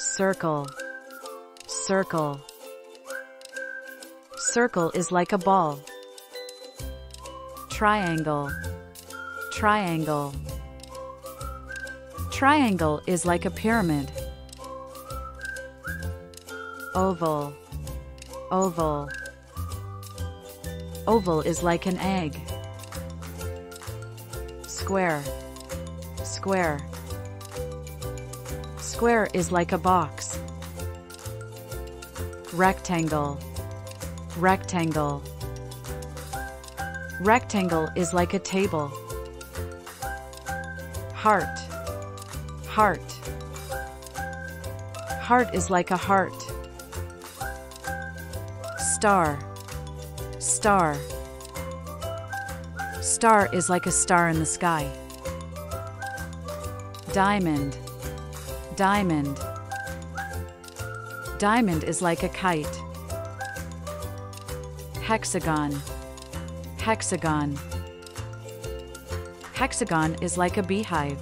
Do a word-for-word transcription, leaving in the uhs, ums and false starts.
Circle. Circle. Circle is like a ball. Triangle. Triangle. Triangle is like a pyramid. Oval. Oval. Oval is like an egg. Square. Square. Square is like a box. Rectangle. Rectangle. Rectangle is like a table. Heart. Heart. Heart is like a heart. Star. Star. Star is like a star in the sky. Diamond. Diamond. Diamond is like a kite. Hexagon. Hexagon. Hexagon is like a beehive.